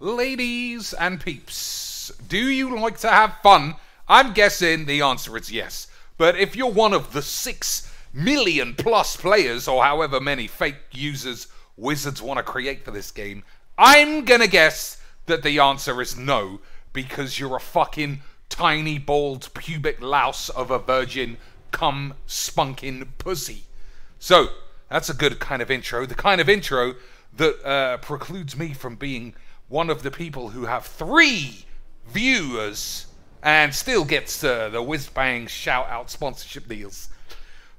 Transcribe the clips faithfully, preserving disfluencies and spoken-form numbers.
Ladies and peeps, do you like to have fun? I'm guessing the answer is yes. But if you're one of the six million plus players, or however many fake users wizards want to create for this game, I'm gonna guess that the answer is no, because you're a fucking tiny, bald, pubic louse of a virgin, cum spunking pussy. So, that's a good kind of intro. The kind of intro that uh, precludes me from being one of the people who have three viewers and still gets uh, the whiz-bang shout-out sponsorship deals.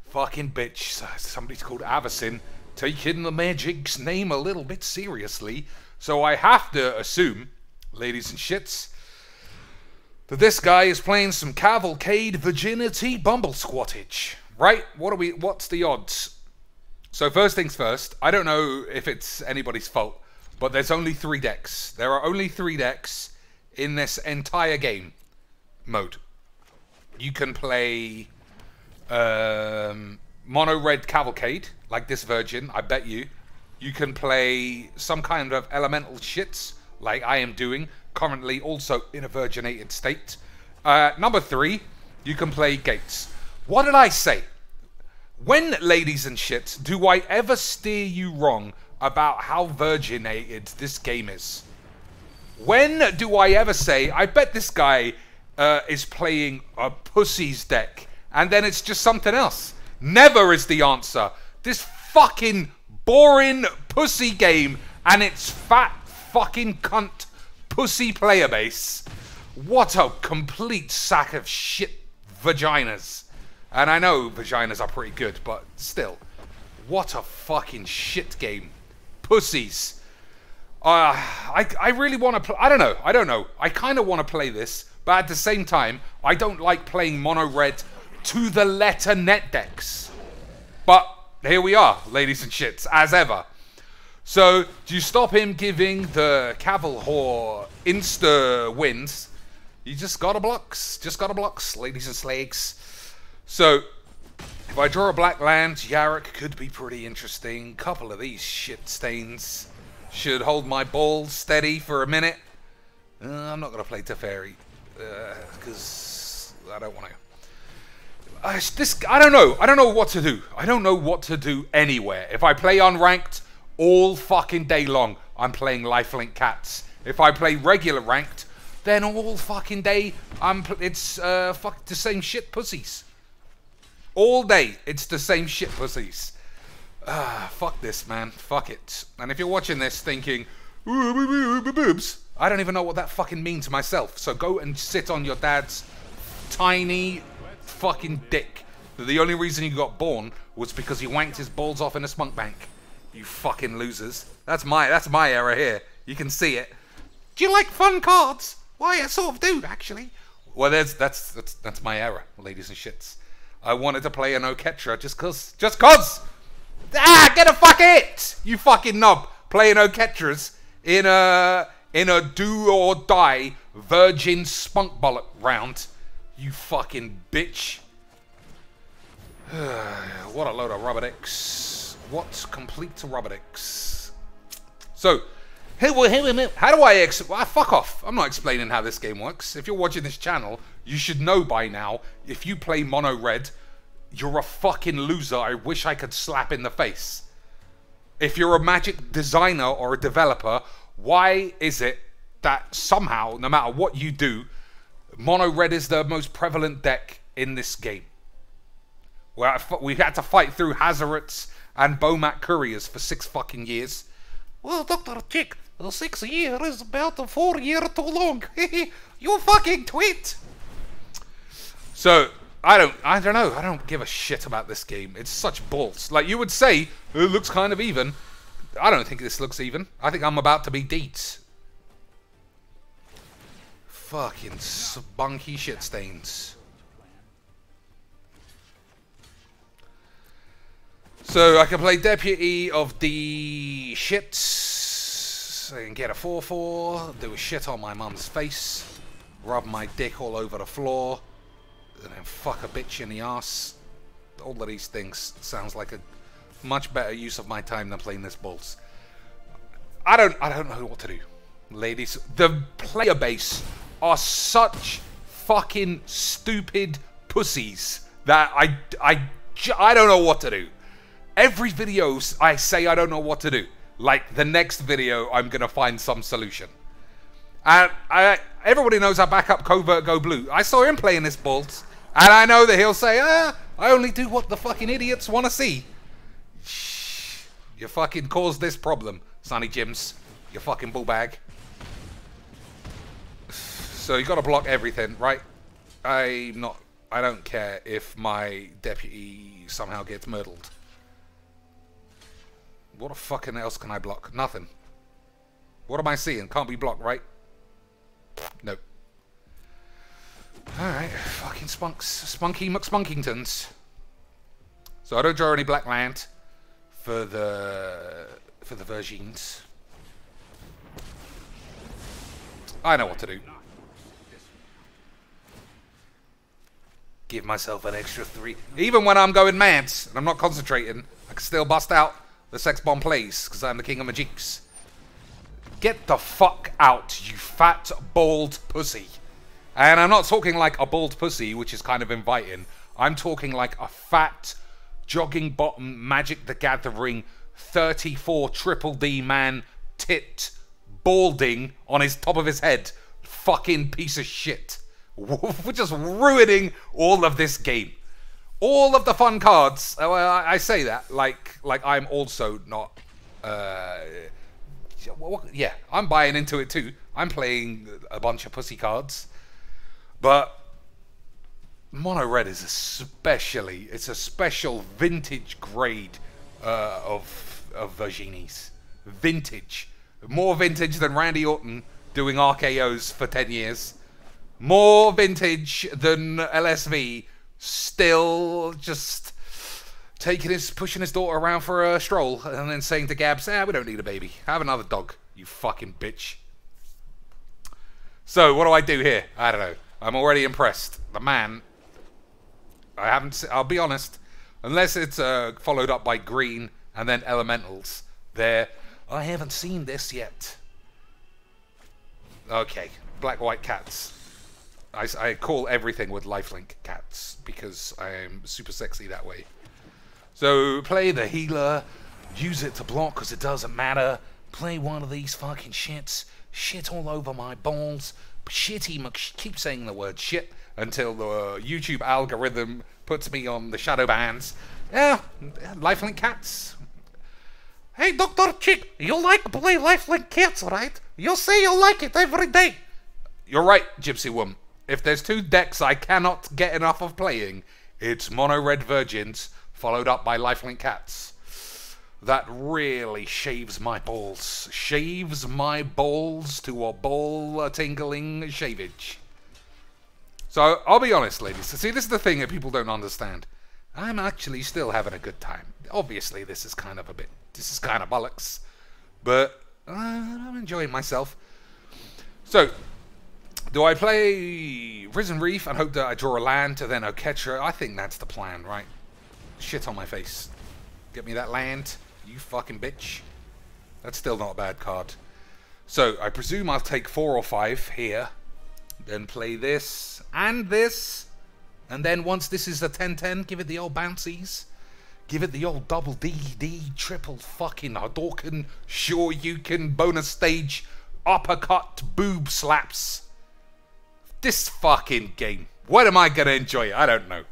Fucking bitch. Somebody's called Avacyn, taking the magic's name a little bit seriously. So I have to assume, ladies and shits, that this guy is playing some Cavalcade Virginity Bumble Squattage. Right? What are we? What's the odds? So first things first, I don't know if it's anybody's fault, but there's only three decks. There are only three decks in this entire game mode. You can play um, mono red Cavalcade, like this virgin, I bet you. You can play some kind of elemental shits, like I am doing, currently also in a virginated state. Uh, number three, you can play gates. What did I say? When, ladies and shits, do I ever steer you wrong about how virginated this game is? When do I ever say, I bet this guy uh, is playing a pussy's deck, and then it's just something else? Never is the answer. This fucking boring pussy game and its fat fucking cunt pussy player base. What a complete sack of shit vaginas. And I know vaginas are pretty good, but still. What a fucking shit game. Pussies. Uh, I, I really want to... I don't know. I don't know. I kind of want to play this, but at the same time, I don't like playing mono-red to the letter net decks. But here we are, ladies and shits, as ever. So, do you stop him giving the Cavil Whore insta wins? You just gotta blocks. Just gotta blocks, ladies and slags. So, if I draw a black land, Yarok could be pretty interesting. Couple of these shit stains should hold my ball steady for a minute. Uh, I'm not gonna play Teferi, because uh, I don't want to. Uh, this, I don't know. I don't know what to do. I don't know what to do anywhere. If I play unranked all fucking day long, I'm playing lifelink cats. If I play regular ranked, then all fucking day, I'm pl it's uh, fuck the same shit pussies. All day, it's the same shit pussies. Uh, fuck this, man. Fuck it. And if you're watching this thinking, boobs, I don't even know what that fucking means myself. So go and sit on your dad's tiny fucking dick. The only reason he got born was because he wanked his balls off in a spunk bank. You fucking losers. That's my that's my error here. You can see it. Do you like fun cards? Why, I sort of do, actually. Well, there's that's that's that's my error, ladies and shits. I wanted to play an Oketra just cause just cause. Ah, get a fuck it! You fucking knob playing Oketras in a in a do or die virgin spunk bullet round. You fucking bitch. What a load of rubber dicks. What complete rubber dicks. So, hey, well, hey, well, how do I ex- well, fuck off. I'm not explaining how this game works. If you're watching this channel, you should know by now, if you play mono red, you're a fucking loser I wish I could slap in the face. If you're a magic designer or a developer, why is it that somehow, no matter what you do, mono red is the most prevalent deck in this game? Well, we had to fight through Hazaret's and Bomat Couriers for six fucking years. Well, Doctor Chick, the six year is about a four year too long. You fucking twit. So I don't, I don't know, I don't give a shit about this game. It's such balls. Like you would say, it looks kind of even. I don't think this looks even. I think I'm about to be deets. Fucking spunky shit stains. So I can play Deputy of the Shits. I can get a four four, do a shit on my mum's face, rub my dick all over the floor, and then fuck a bitch in the ass. All of these things sounds like a much better use of my time than playing this balls. I don't I don't know what to do. ladies. The player base are such fucking stupid pussies that I, I, I don't know what to do. Every video I say I don't know what to do. Like, the next video I'm going to find some solution. And I, everybody knows I back up Covert Go Blue. I saw him playing this balls, and I know that he'll say, ah, I only do what the fucking idiots want to see. Shh. You fucking caused this problem, Sonny Jims. You fucking bull bag. So you got to block everything, right? I'm not... I don't care if my deputy somehow gets murdered. What the fucking else can I block? Nothing. What am I seeing? Can't be blocked, right? Nope. Alright, fucking spunks. Spunky McSpunkingtons. So I don't draw any black land for the for the Virgins. I know what to do. Give myself an extra three. Even when I'm going mad and I'm not concentrating, I can still bust out the sex bomb plays, because I'm the king of Majiks. Get the fuck out, you fat, bald pussy. And I'm not talking like a bald pussy, which is kind of inviting. I'm talking like a fat, jogging bottom, Magic the Gathering, thirty-four triple D man, tit, balding on his top of his head. Fucking piece of shit. We're just ruining all of this game. All of the fun cards. Well, I say that like like I'm also not. Uh, yeah, I'm buying into it too. I'm playing a bunch of pussy cards, but mono red is especially it's a special vintage grade uh, of of Virginies. Vintage, more vintage than Randy Orton doing R K Os for ten years. More vintage than L S V. Still just taking his, pushing his daughter around for a stroll and then saying to Gabs, ah, we don't need a baby. Have another dog, you fucking bitch. So, what do I do here? I don't know. I'm already impressed. The man, I haven't, I'll be honest, unless it's uh, followed up by green and then elementals there. I haven't seen this yet. Okay, black, white cats. I, I call everything with lifelink cats because I'm super sexy that way. So play the healer, use it to block because it doesn't matter. Play one of these fucking shits, shit all over my balls. Shitty, mc keep saying the word shit until the uh, YouTube algorithm puts me on the shadow bands. Yeah, lifelink cats. Hey, Doctor Chick, you like to play lifelink cats, right? You say you like it every day. You're right, Gypsy Woman. If there's two decks I cannot get enough of playing, it's Mono Red Virgins, followed up by Lifelink Cats. That really shaves my balls. Shaves my balls to a ball-tingling shavage. So, I'll be honest, ladies. See, this is the thing that people don't understand. I'm actually still having a good time. Obviously, this is kind of a bit... This is kind of bollocks. But, uh, I'm enjoying myself. So... Do I play Risen Reef and hope that I draw a land to then Oketra? I think that's the plan, right? Shit on my face. Get me that land, you fucking bitch. That's still not a bad card. So, I presume I'll take four or five here. Then play this and this. And then once this is a ten ten, give it the old bouncies. Give it the old double D, D, triple fucking Hadouken, sure you can, bonus stage, uppercut, boob slaps. This fucking game. When am I going to enjoy it? I don't know.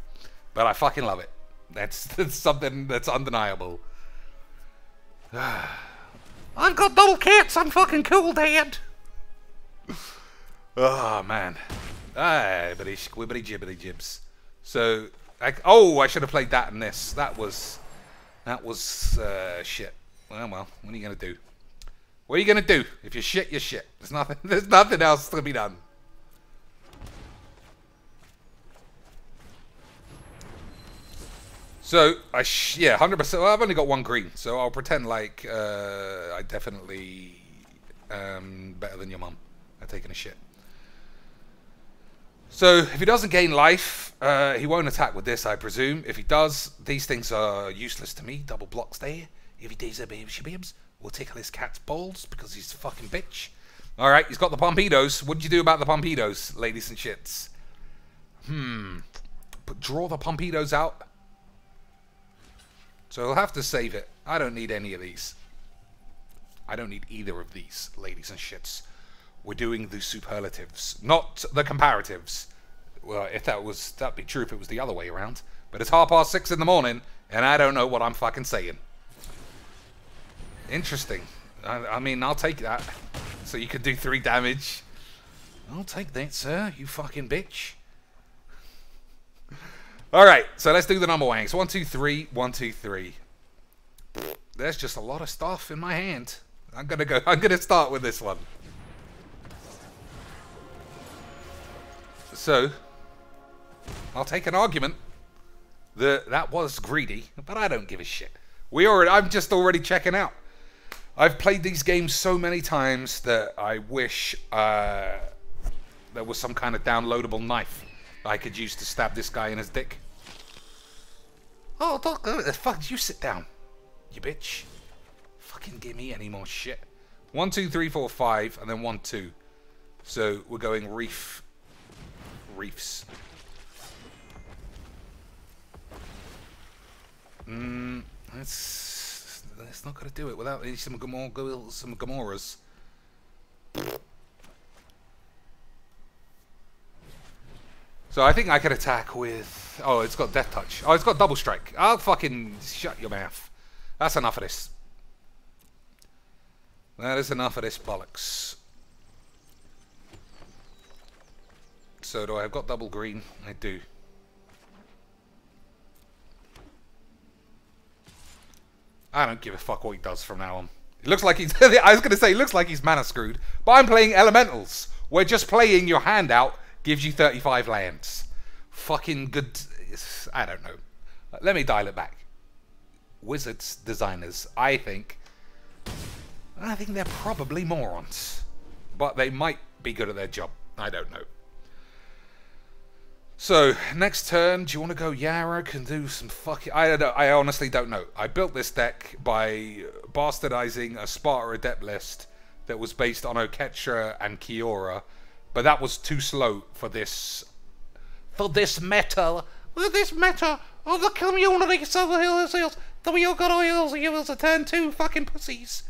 But I fucking love it. That's, that's something that's undeniable. I've got double cats. I'm fucking cool, Dad. Oh, man. Ah, but squibbity jibbity jibs. So, I, oh, I should have played that and this. That was, that was uh, shit. Well, well, what are you going to do? What are you going to do? If you're shit, you're shit. There's nothing, there's nothing else to be done. So, I sh yeah, one hundred percent. Well, I've only got one green, so I'll pretend like uh, I definitely am better than your mum at taking a shit. So, if he doesn't gain life, uh, he won't attack with this, I presume. If he does, these things are useless to me. Double blocks there. If he does, we'll tickle his cat's balls because he's a fucking bitch. All right, he's got the Pompidos. What did you do about the Pompidos, ladies and shits? Hmm. But draw the Pompidos out. So he'll have to save it. I don't need any of these. I don't need either of these, ladies and shits. We're doing the superlatives, not the comparatives. Well, if that was, that'd be true if it was the other way around. But it's half past six in the morning, and I don't know what I'm fucking saying. Interesting. I, I mean, I'll take that. So you could do three damage. I'll take that, sir, you fucking bitch. Alright, so let's do the number wangs. One, two, three, one, two, three. There's just a lot of stuff in my hand. I'm gonna go, I'm gonna start with this one. So, I'll take an argument that that was greedy, but I don't give a shit. We already, I'm just already checking out. I've played these games so many times that I wish uh, there was some kind of downloadable knife I could use to stab this guy in his dick. Oh, don't, uh, fuck, you sit down, you bitch. Fucking give me any more shit. One, two, three, four, five, and then one, two. So we're going reef, reefs. Hmm, that's... It's not going to do it without some Gamor some Gamoras. So I think I can attack with... Oh, it's got Death Touch. Oh, it's got Double Strike. I'll fucking shut your mouth. That's enough of this. That is enough of this bollocks. So do I have got double green? I do. I don't give a fuck what he does from now on. It looks like he's... I was going to say, it looks like he's mana screwed. But I'm playing Elementals. Where just playing your hand out gives you thirty-five lands. Fucking good... I don't know. Let me dial it back. Wizards, designers, I think... I think they're probably morons. But they might be good at their job. I don't know. So, next turn, do you want to go Yarok and do some fucking... I don't know. I honestly don't know. I built this deck by bastardizing a Sparta Adept list that was based on Oketra and Kiora, but that was too slow for this... For this meta. For this meta of the community. That we all got oils and oils a turn two fucking pussies.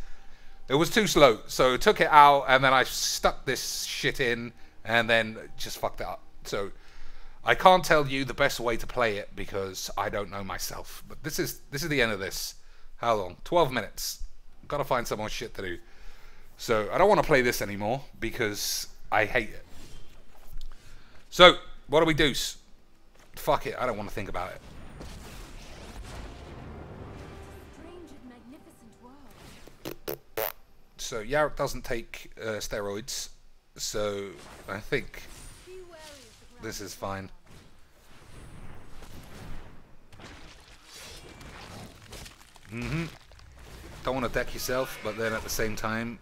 It was too slow, so took it out, and then I stuck this shit in, and then just fucked it up. So... I can't tell you the best way to play it because I don't know myself. But this is this is the end of this. How long? twelve minutes. I've got to find some more shit to do. So I don't want to play this anymore because I hate it. So what do we do? Fuck it. I don't want to think about it. So Yarok doesn't take uh, steroids. So I think... This is fine. Mm-hmm. Don't want to deck yourself, but then at the same time,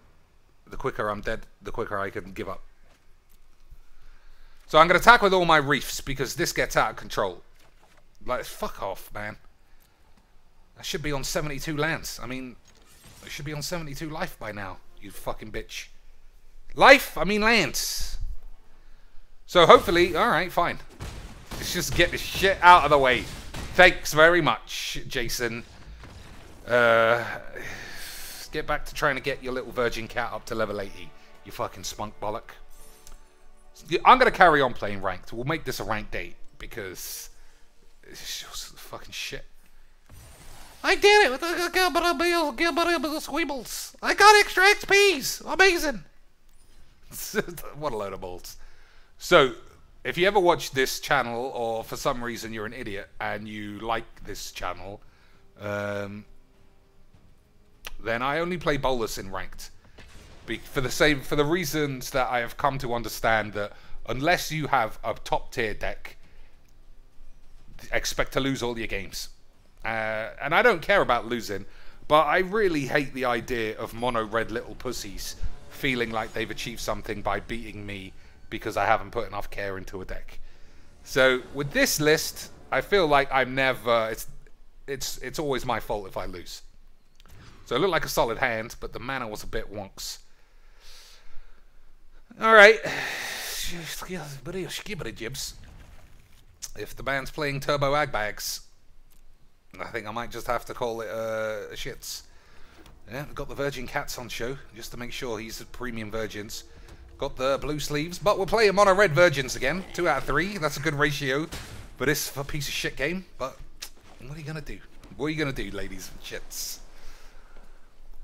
the quicker I'm dead, the quicker I can give up. So I'm going to attack with all my reefs, because this gets out of control. Like, fuck off, man. I should be on seventy-two lands. I mean, I should be on seventy-two life by now, you fucking bitch. Life? I mean lands. So hopefully, alright, fine. Let's just get this shit out of the way. Thanks very much, Jason. Uh, get back to trying to get your little virgin cat up to level eighty. You fucking spunk bollock. I'm going to carry on playing ranked. We'll make this a ranked date because it's just fucking shit. I did it with the squibbles. I got extra X Ps. Amazing. What a load of balls. So, if you ever watch this channel, or for some reason you're an idiot and you like this channel, um, then I only play Bolas in ranked, Be for the same for the reasons that I have come to understand that unless you have a top tier deck, expect to lose all your games, uh, and I don't care about losing, but I really hate the idea of mono red little pussies feeling like they've achieved something by beating me. Because I haven't put enough care into a deck. So with this list, I feel like I'm never... It's it's it's always my fault if I lose. So it looked like a solid hand, but the mana was a bit wonks. Alright. If the band's playing Turbo Agbags, I think I might just have to call it uh, shits. Yeah, got the Virgin Cats on show, just to make sure he's a premium Virgins. Got the blue sleeves, but we'll play him on a red Virgins again. Two out of three, that's a good ratio. But it's a piece of shit game, but what are you going to do? What are you going to do, ladies and shits?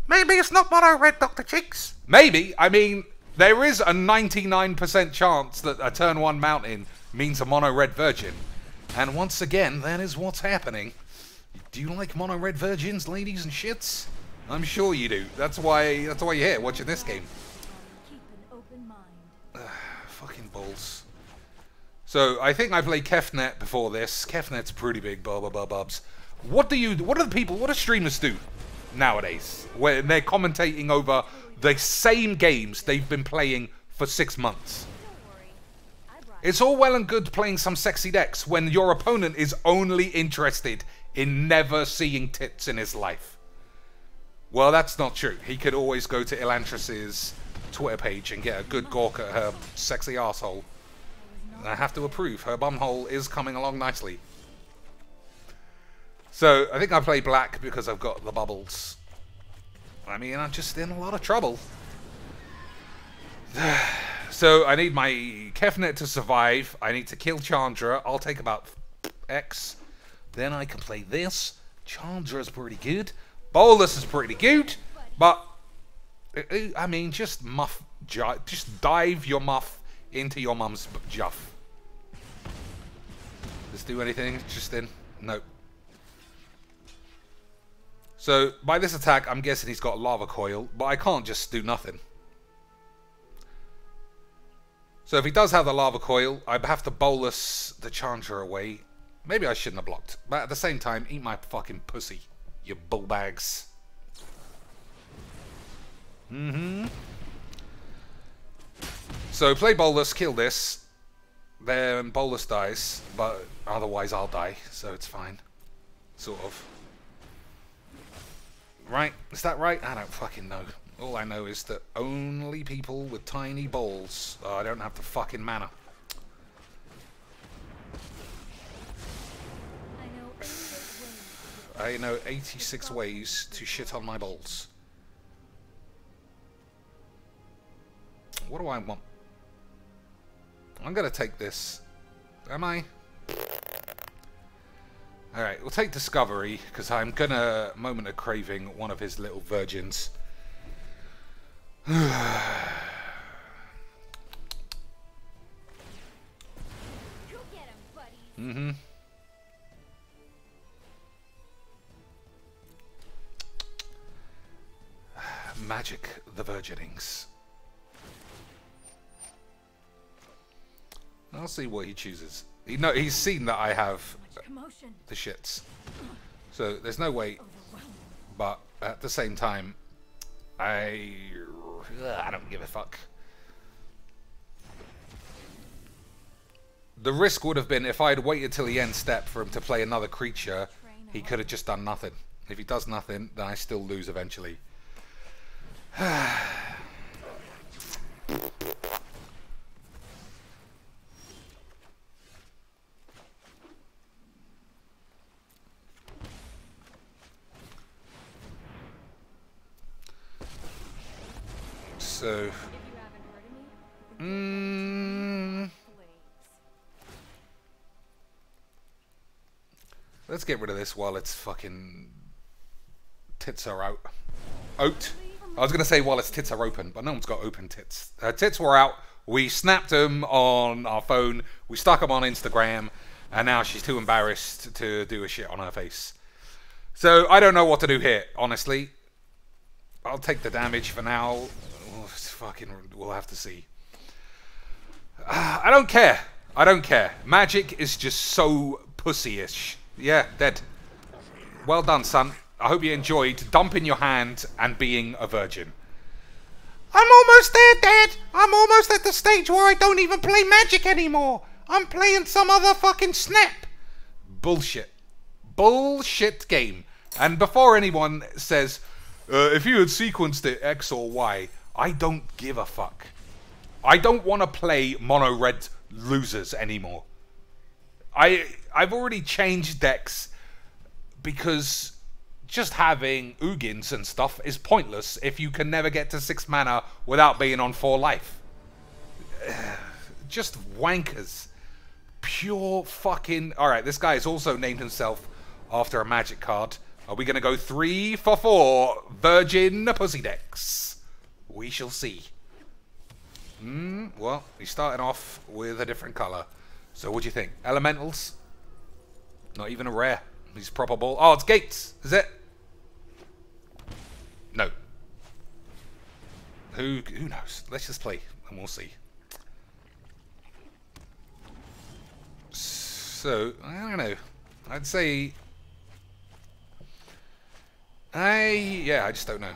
Maybe it's not mono red, Doctor Cheeks. Maybe. I mean, there is a ninety-nine percent chance that a turn one mountain means a mono red Virgin. And once again, that is what's happening. Do you like mono red Virgins, ladies and shits? I'm sure you do. That's why that's why you're here watching this game. Keep an open mind. Ugh, fucking balls. So I think I played Kefnet before this. Kefnet's pretty big, blah blah blah bubs. What do you what do the people what do streamers do nowadays? When they're commentating over the same games they've been playing for six months. It's all well and good playing some sexy decks when your opponent is only interested in never seeing tits in his life. Well, that's not true. He could always go to Elantris's Twitter page and get a good gawk at her sexy arsehole. And I have to approve. Her bumhole is coming along nicely. So, I think I play black because I've got the bubbles. I mean, I'm just in a lot of trouble. So, I need my Kefnet to survive. I need to kill Chandra. I'll take about X. Then I can play this. Chandra's pretty good. Bolas is pretty good, but I mean, just muff, just dive your muff into your mum's juff. Does do anything interesting? Nope. So by this attack, I'm guessing he's got lava coil, but I can't just do nothing. So if he does have the lava coil, I'd have to Bolas the Chandra away. Maybe I shouldn't have blocked, but at the same time, eat my fucking pussy. You bull bags. Mm-hmm. So play Bolas, kill this. Then Bolas dies, but otherwise I'll die, so it's fine. Sort of. Right? Is that right? I don't fucking know. All I know is that only people with tiny balls. Oh, I don't have the fucking mana. I know eighty-six ways to shit on my balls. What do I want? I'm going to take this. Am I? Alright, we'll take Discovery, because I'm going to Moment of Craving one of his little virgins. Mm-hmm. Magic the Virginings. I'll see what he chooses. He no, he's seen that I have the shits. So there's no way. But at the same time, I I don't give a fuck. The risk would have been if I'd waited till the end step for him to play another creature, he could have just done nothing. If he does nothing, then I still lose eventually. So, mm, let's get rid of this while it's fucking tits are out. Out. I was going to say while well, its tits are open, but no one's got open tits. Her tits were out. We snapped them on our phone. We stuck them on Instagram. And now she's too embarrassed to do a shit on her face. So I don't know what to do here, honestly. I'll take the damage for now. Oh, it's fucking, we'll have to see. Uh, I don't care. I don't care. Magic is just so pussy-ish. Yeah, dead. Well done, son. I hope you enjoyed dumping your hand and being a virgin. I'm almost there, Dad. I'm almost at the stage where I don't even play magic anymore. I'm playing some other fucking snap. Bullshit. Bullshit game. And before anyone says, uh, if you had sequenced it X or Y, I don't give a fuck. I don't want to play mono red losers anymore. I I've already changed decks because just having Ugins and stuff is pointless if you can never get to six mana without being on four life. Just wankers. Pure fucking... Alright, this guy has also named himself after a magic card. Are we going to go three for four Virgin Pussy decks? We shall see. Hmm, well, he's starting off with a different colour. So what do you think? Elementals? Not even a rare. He's proper ball. Oh, it's Gates. Is it? No. Who, who knows? Let's just play and we'll see. So, I don't know. I'd say... I... Yeah, I just don't know.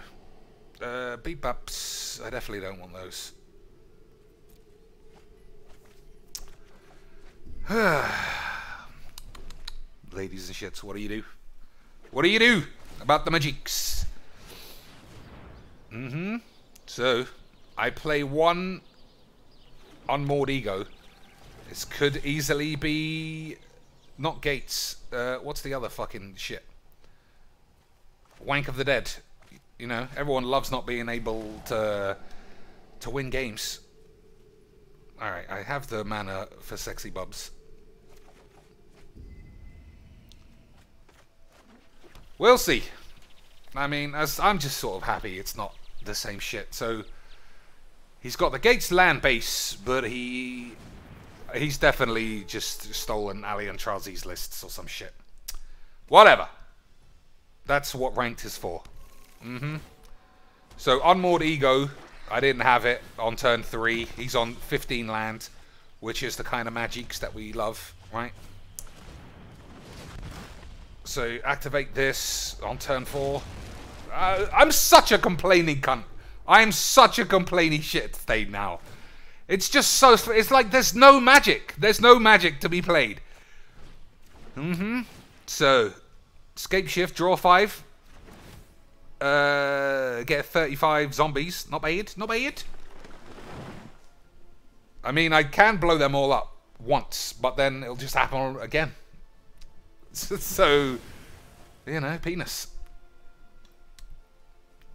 Uh, Bebops. I definitely don't want those. Ladies and shits, what do you do? What do you do about the magics? Mm-hmm. So, I play one Unmoored Ego. This could easily be... Not Gates. Uh, what's the other fucking shit? Wank of the Dead. You know, everyone loves not being able to to win games. Alright, I have the mana for sexy bubs. We'll see. I mean, as I'm just sort of happy it's not the same shit. So, he's got the Gates land base, but he... He's definitely just stolen Ali and Trazi's lists or some shit. Whatever. That's what ranked is for. Mm-hmm. So, Unmoored Ego, I didn't have it on turn three. He's on fifteen land, which is the kind of magics that we love, right? So, activate this on turn four. Uh, I'm such a complaining cunt. I'm such a complaining shit today now. It's just so... It's like there's no magic. There's no magic to be played. Mm-hmm. So, scape shift, draw five. Uh, get thirty-five zombies. Not bad. Not bad. I mean, I can blow them all up once, but then it'll just happen again. So, you know, penis.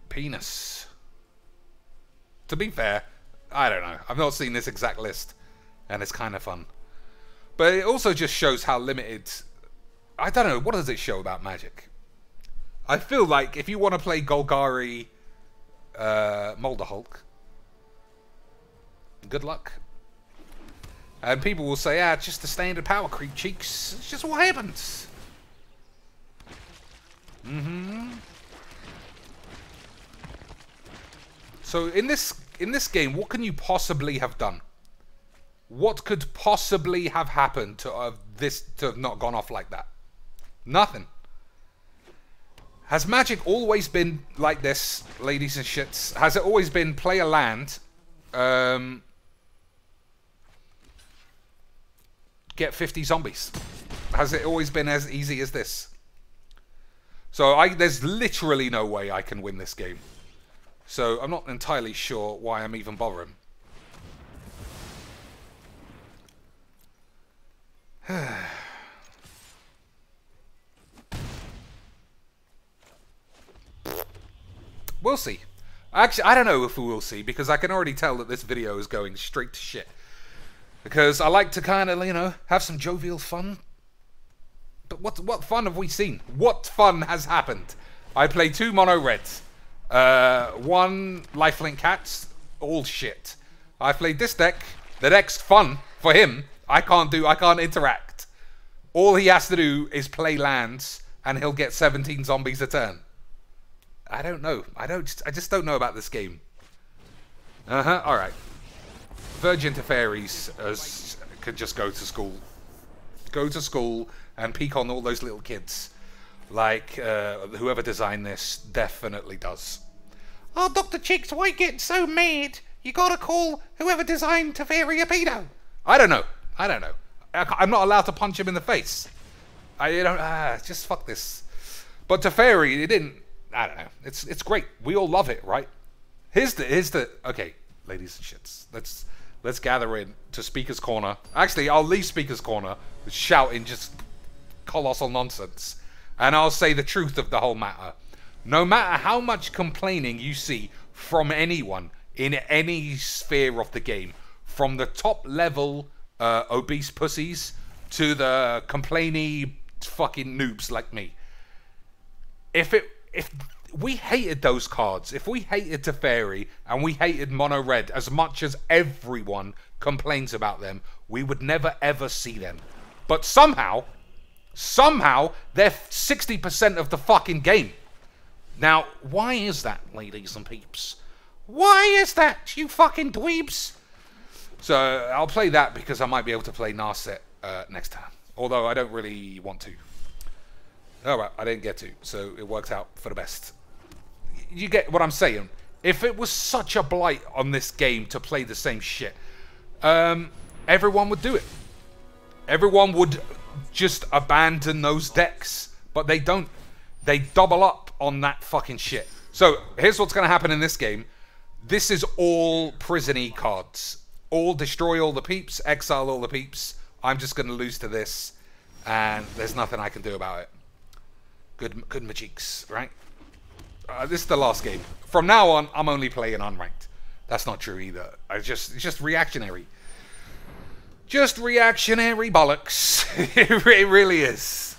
Penis. To be fair... I don't know. I've not seen this exact list, and it's kind of fun. But it also just shows how limited... I don't know, what does it show about Magic? I feel like if you want to play Golgari uh, Mulderhulk, good luck. And people will say, ah, it's just the standard power creep, cheeks. It's just what happens. Mm-hmm. So in this... In this game, what can you possibly have done? What could possibly have happened to have this to have not gone off like that? Nothing. Has Magic always been like this, ladies and shits? Has it always been play a land, um, get fifty zombies? Has it always been as easy as this? So I, there's literally no way I can win this game. So, I'm not entirely sure why I'm even bothering. We'll see. Actually, I don't know if we will see, because I can already tell that this video is going straight to shit. Because I like to kind of, you know, have some jovial fun. But what, what fun have we seen? What fun has happened? I play two mono reds. Uh, one lifelink cats, all shit. I played this deck. The deck's fun for him. I can't do, I can't interact. All he has to do is play lands, and he'll get seventeen zombies a turn. I don't know. I don't. I just don't know about this game. Uh huh. All right. Virgin Teferis could just go to school, go to school, and peek on all those little kids. Like, uh, whoever designed this definitely does. Oh, Doctor Cheeks, why get so mad? You gotta call whoever designed Teferi a pedo. I don't know. I don't know. I, I'm not allowed to punch him in the face. I you know, ah, just fuck this. But Teferi, it didn't... I don't know. It's it's great. We all love it, right? Here's the... Here's the okay, ladies and shits. Let's Let's gather in to Speaker's Corner. Actually, I'll leave Speaker's Corner shouting just colossal nonsense. And I'll say the truth of the whole matter. No matter how much complaining you see from anyone in any sphere of the game, from the top level uh, obese pussies to the complainy fucking noobs like me. If it... if we hated those cards, if we hated Teferi and we hated Mono Red as much as everyone complains about them, we would never ever see them. But somehow, somehow, they're sixty percent of the fucking game. Now, why is that, ladies and peeps? Why is that, you fucking dweebs? So, I'll play that because I might be able to play Narset uh, next time. Although, I don't really want to. Alright, I didn't get to, so it worked out for the best. You get what I'm saying. If it was such a blight on this game to play the same shit, um, everyone would do it. Everyone would just abandon those decks, but they don't. They double up on that fucking shit. So here's what's going to happen in this game. This is all prison-y cards. All destroy all the peeps, exile all the peeps. I'm just going to lose to this, and there's nothing I can do about it. Good, good Majiks, right? Uh, this is the last game. From now on, I'm only playing unranked. That's not true either. I just, it's just reactionary. Just reactionary bollocks. it, re it really is.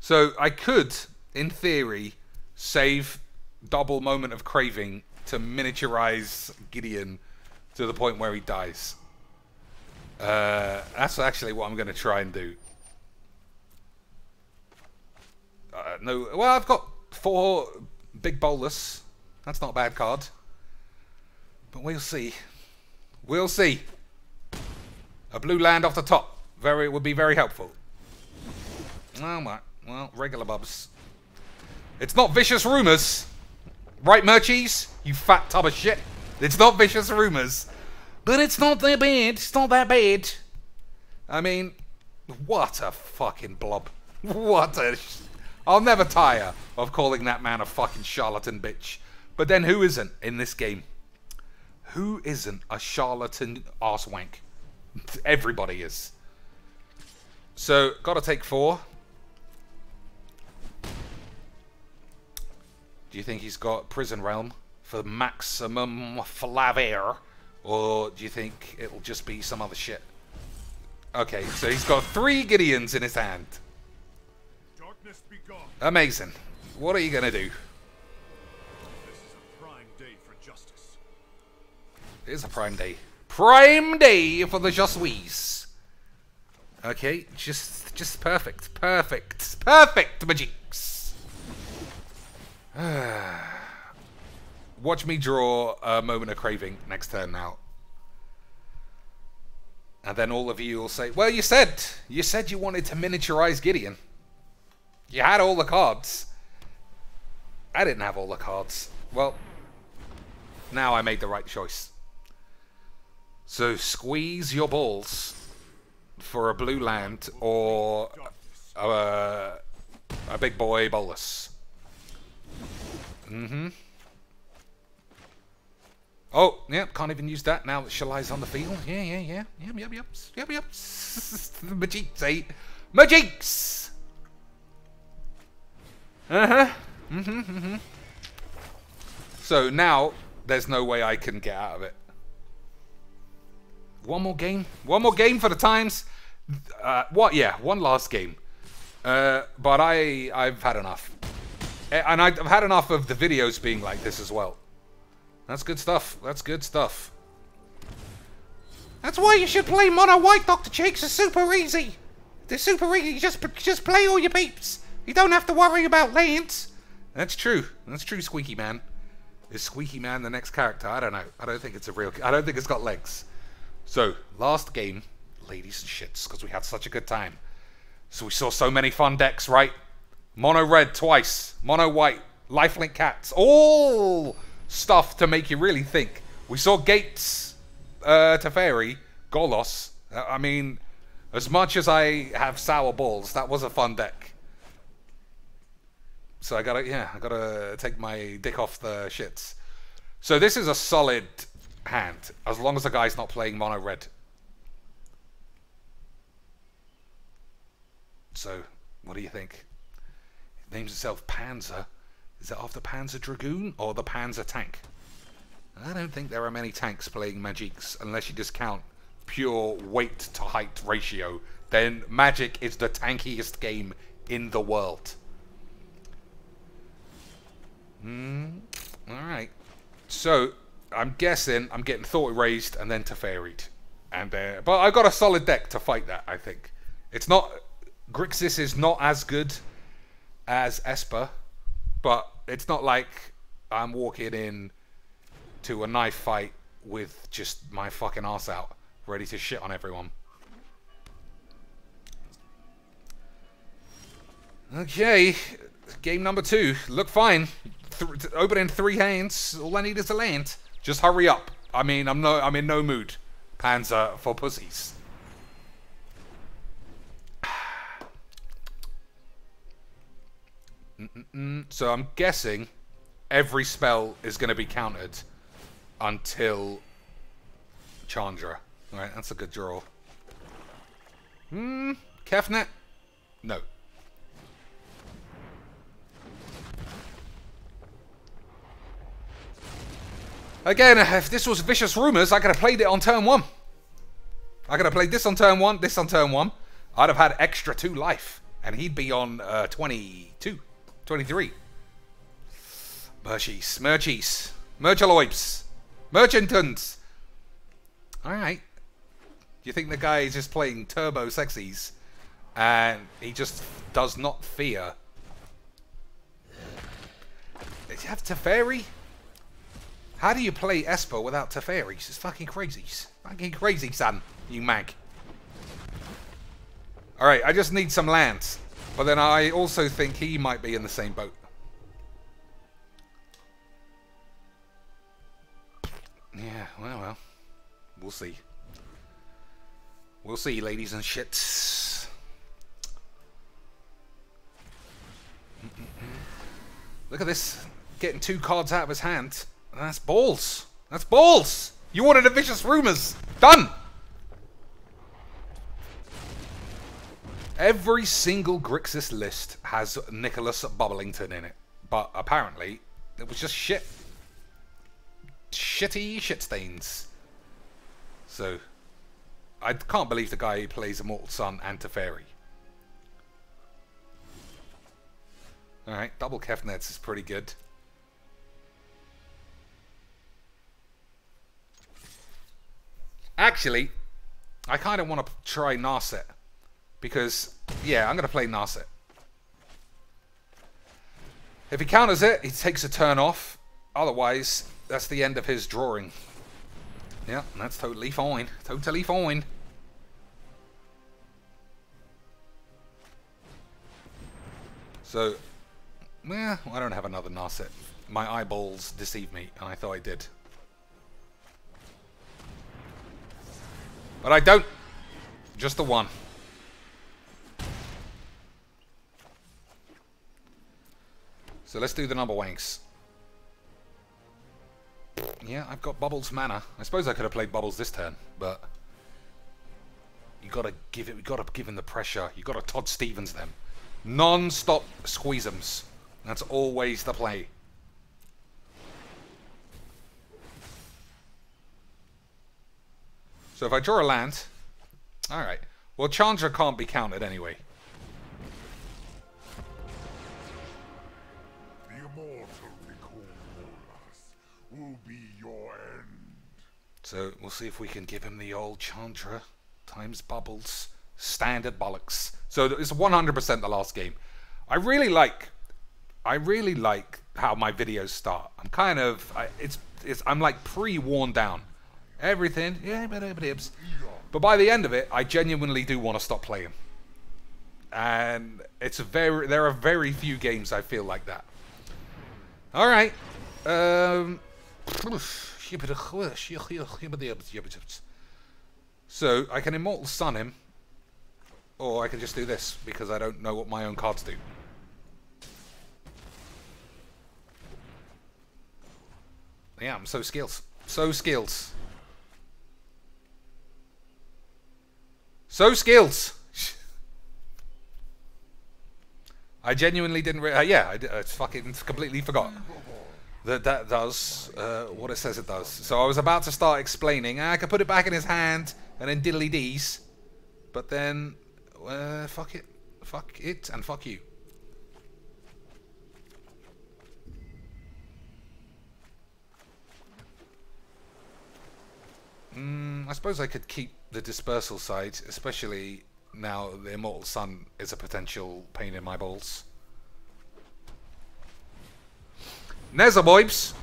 So I could, in theory, save double Moment of Craving to miniaturize Gideon to the point where he dies. Uh, that's actually what I'm going to try and do. Uh, no, well, I've got four Big Bolas. That's not a bad card. But we'll see. We'll see. A blue land off the top. Very would be very helpful. Oh my. Well, regular bubs. It's not Vicious Rumors. Right, Merchies? You fat tub of shit. It's not Vicious Rumors. But it's not that bad. It's not that bad. I mean, what a fucking blob. What a... I'll never tire of calling that man a fucking charlatan bitch. But then who isn't in this game? Who isn't a charlatan arsewank? Everybody is. So, gotta take four. Do you think he's got Prison Realm for maximum flavor? Or do you think it'll just be some other shit? Okay, so he's got three Gideons in his hand. Amazing. What are you gonna do? This is a prime day for justice. It is a prime day. Prime day for the Just Wees. Okay, just just perfect. Perfect. Perfect, Majiks. Watch me draw a Moment of Craving next turn now. And then all of you will say, well, you said you said you wanted to miniaturize Gideon. You had all the cards. I didn't have all the cards. Well, now I made the right choice. So squeeze your balls for a blue land or a, a big boy Bolas. Mm-hmm. Oh, yeah, can't even use that now that Shalai's on the field. Yeah, yeah, yeah. Yep, yep, yep. Yep, yep. Majiks, eh? Majiks! Uh-huh. Mm-hmm, mm-hmm. So now there's no way I can get out of it. One more game? One more game for the times? Uh, what? Yeah, one last game. Uh, but I, I've had enough. And I've had enough of the videos being like this as well. That's good stuff. That's good stuff. That's why you should play Mono White, Doctor Jakes. It's super easy. They're super easy. Just, just play all your peeps. You don't have to worry about lands. That's true. That's true, Squeaky Man. Is Squeaky Man the next character? I don't know. I don't think it's a real... I don't think it's got legs. So, last game, ladies and shits, because we had such a good time. So we saw so many fun decks, right? Mono Red twice. Mono White. Lifelink Cats. All stuff to make you really think. We saw Gates, uh, Teferi, Golos. I mean, as much as I have sour balls, that was a fun deck. So I gotta, yeah, I gotta take my dick off the shits. So this is a solid hand, as long as the guy's not playing mono red. So, what do you think? It names itself Panzer. Is it after Panzer Dragoon or the Panzer Tank? I don't think there are many tanks playing Magiques, unless you discount pure weight to height ratio. Then Magic is the tankiest game in the world. Mm, alright. So, I'm guessing I'm getting Thought Erased and then Teferi'd. And, uh, but I've got a solid deck to fight that, I think. It's not... Grixis is not as good as Esper, but it's not like I'm walking in to a knife fight with just my fucking ass out, ready to shit on everyone. Okay, game number two. Look fine. Th opening three hands. All I need is a land. Just hurry up. I mean, I'm no, I'm in no mood. Panzer for pussies. Mm-mm-mm. So I'm guessing every spell is going to be countered until Chandra. Alright, that's a good draw. Hmm, Kefnet? No. Again, if this was Vicious Rumours, I could have played it on turn one. I could have played this on turn one, this on turn one. I'd have had extra two life. And he'd be on uh, twenty-two, twenty-three. Merchies, Merchies, Merchaloibs, Merchantons. Alright. Do you think the guy is just playing turbo sexies and he just does not fear? Did you have Teferi? How do you play Esper without Teferi? It's fucking crazy. It's fucking crazy, son. You mag. Alright, I just need some lands. But then I also think he might be in the same boat. Yeah, well, well. We'll see. We'll see, ladies and shits. Look at this. Getting two cards out of his hand. That's balls. That's balls! You wanted a Vicious Rumours. Done! Every single Grixis list has Nicholas Bubblington in it, but apparently it was just shit. Shitty shit stains. So, I can't believe the guy who plays Immortal Sun and Teferi. Alright, double Kefnets is pretty good. Actually, I kind of want to try Narset. Because, yeah, I'm going to play Narset. If he counters it, he takes a turn off. Otherwise, that's the end of his drawing. Yeah, that's totally fine. Totally fine. So, yeah, I don't have another Narset. My eyeballs deceive me, and I thought I did. But I don't. Just the one. So let's do the number wanks. Yeah, I've got Bubbles Mana. I suppose I could have played Bubbles this turn, but you gotta give it. You gotta give him the pressure. You gotta Todd Stevens them. Non-stop squeezems. That's always the play. So if I draw a land, all right. Well, Chandra can't be countered anyway. Will be your end. So we'll see if we can give him the old Chandra times Bubbles standard bollocks. So it's one hundred percent the last game. I really like, I really like how my videos start. I'm kind of, I, it's, it's, I'm like pre-worn down. Everything, yeah, but by the end of it, I genuinely do want to stop playing. And it's a very, there are very few games I feel like that. All right. Um. So, I can Immortal Sun him, or I can just do this, because I don't know what my own cards do. Yeah, I'm so skilled. So skilled. So skilled! I genuinely didn't... Re uh, yeah, I, I fucking completely forgot that that does uh, what it says it does. So I was about to start explaining. I could put it back in his hand and then diddly-dees. But then... Uh, fuck it. Fuck it and fuck you. Mm, I suppose I could keep the dispersal side, especially now the Immortal Sun is a potential pain in my balls. Nezaboibs!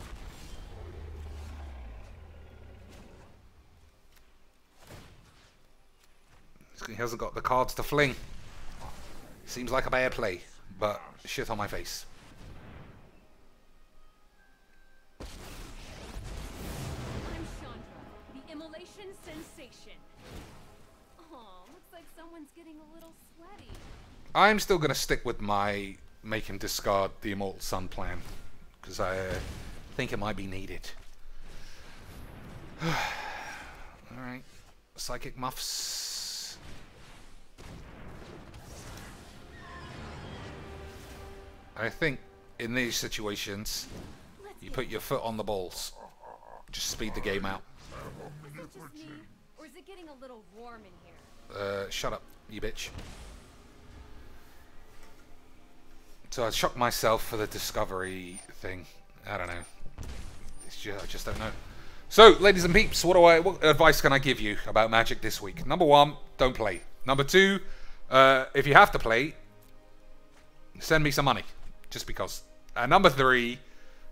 He hasn't got the cards to fling. Seems like a bad play, but shit on my face. I'm still going to stick with my make him discard the Immortal Sun plan, because I uh, think it might be needed. Alright, Psychic Muffs. I think in these situations, you put your foot on the balls. Just speed the game out. Is it just me, or is it getting a little warm in here? Uh, shut up, you bitch. So I shocked myself for the discovery thing. I don't know. It's just, I just don't know. So, ladies and peeps, what do I? What advice can I give you about Magic this week? Number one, don't play. Number two, uh, if you have to play, send me some money, just because. And number three,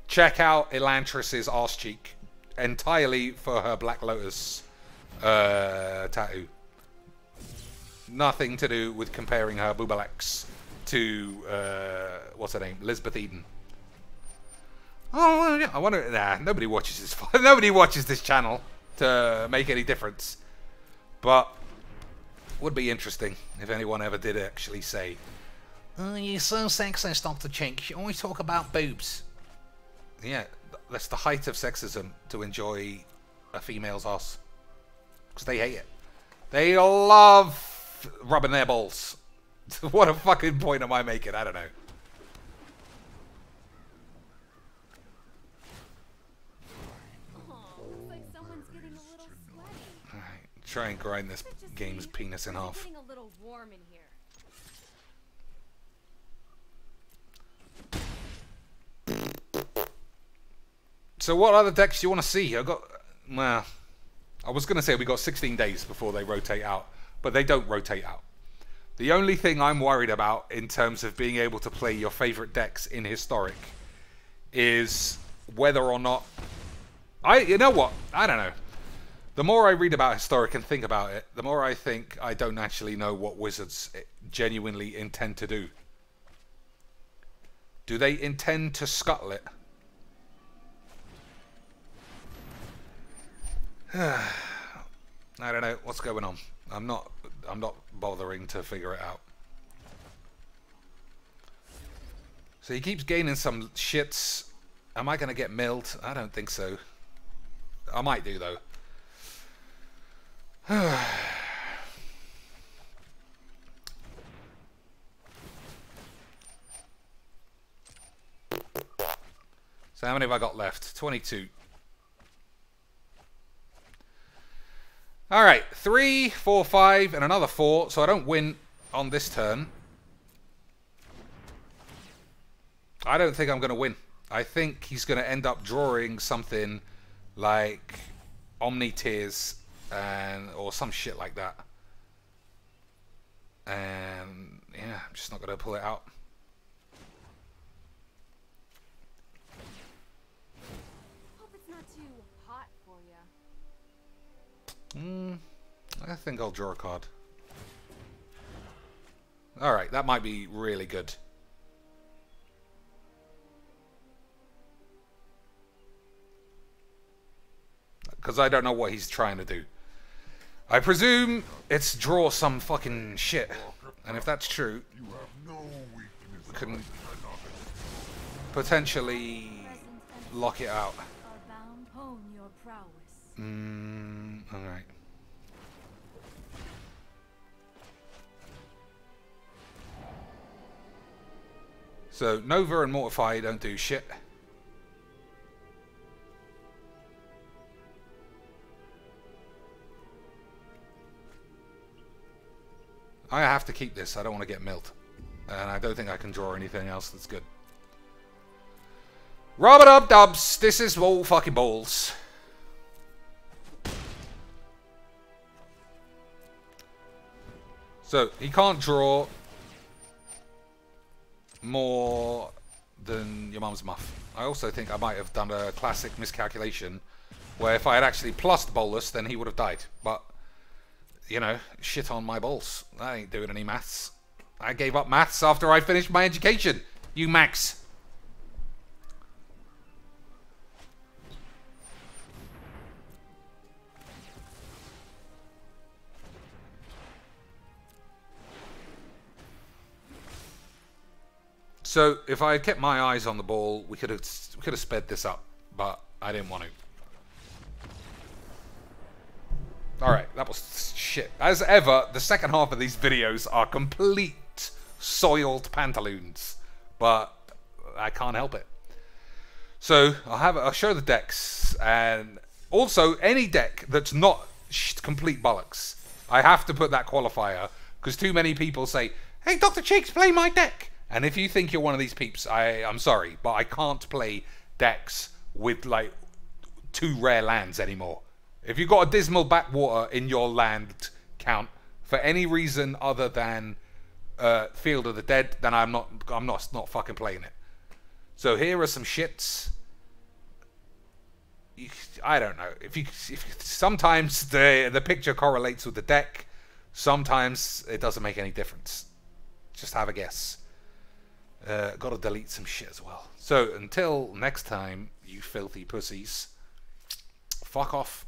check out Elantris's arse cheek entirely for her Black Lotus uh, tattoo. Nothing to do with comparing her boobalax to, uh, what's her name? Elizabeth Eden. Oh, I wonder... Nah, nobody watches this... Nobody watches this channel to make any difference. But it would be interesting if anyone ever did actually say, "Oh, you're so sexist, Doctor Chink. You always talk about boobs." Yeah, that's the height of sexism, to enjoy a female's ass. Because they hate it. They love rubbing their balls. What a fucking point am I making? I don't know. Aww, like someone's getting a little sweaty. All right, try and grind this game's me? penis in half. Getting a little warm in here. So, what other decks do you want to see? I got. Well, I was gonna say we got sixteen days before they rotate out, but they don't rotate out. The only thing I'm worried about in terms of being able to play your favorite decks in Historic is whether or not... I, you know what? I don't know. The more I read about Historic and think about it, the more I think I don't actually know what Wizards genuinely intend to do. Do they intend to scuttle it? I don't know what's going on. I'm not... I'm not bothering to figure it out. So he keeps gaining some shits. Am I going to get milled? I don't think so. I might do, though. So how many have I got left? twenty-two. All right, three, four, five, and another four, so I don't win on this turn. I don't think I'm going to win. I think he's going to end up drawing something like Omni Tears and or some shit like that. And yeah, I'm just not going to pull it out. Mm, I think I'll draw a card. Alright, that might be really good. Because I don't know what he's trying to do. I presume it's draw some fucking shit. And if that's true, we can potentially lock it out. Mm, all right. So Nova and Mortify don't do shit. I have to keep this. I don't want to get milled. And I don't think I can draw anything else that's good. Robert up dubs. This is all fucking balls. So he can't draw more than your mum's muff. I also think I might have done a classic miscalculation where if I had actually plus the Bolas, then he would have died. But, you know, shit on my balls. I ain't doing any maths. I gave up maths after I finished my education. You Max. So if I had kept my eyes on the ball, we could have we could have sped this up, but I didn't want to. All right, that was shit. As ever, the second half of these videos are complete soiled pantaloons, but I can't help it. So I'll have I'll show the decks, and also any deck that's not sh complete bollocks. I have to put that qualifier because too many people say, "Hey, Doctor Cheeks, play my deck." And if you think you're one of these peeps, I, I'm sorry, but I can't play decks with, like, two rare lands anymore. If you've got a Dismal Backwater in your land count for any reason other than uh, Field of the Dead, then I'm not, I'm not, not fucking playing it. So here are some shits. You, I don't know. If you, if sometimes the the picture correlates with the deck. Sometimes it doesn't make any difference. Just have a guess. Uh, gotta delete some shit as well. So until next time, you filthy pussies, fuck off.